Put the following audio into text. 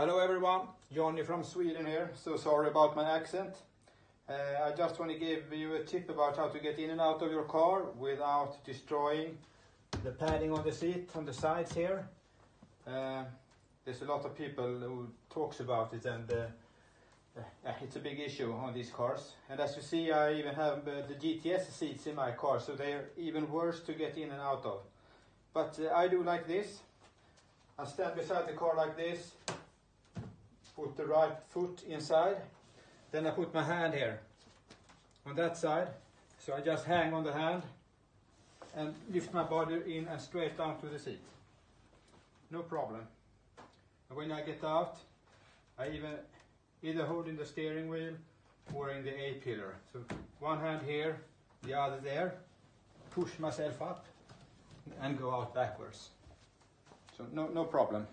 Hello everyone, Johnny from Sweden here, so sorry about my accent. I just want to give you a tip about how to get in and out of your car without destroying the padding on the seat on the sides here. There's a lot of people who talks about it, and it's a big issue on these cars. And as you see, I even have the GTS seats in my car, so they're even worse to get in and out of. But I do like this. I stand beside the car like this, put the right foot inside, then I put my hand here on that side, so I just hang on the hand and lift my body in and straight down to the seat, no problem. And when I get out, I even either hold in the steering wheel or in the A pillar, so one hand here, the other there, push myself up and go out backwards, so no problem.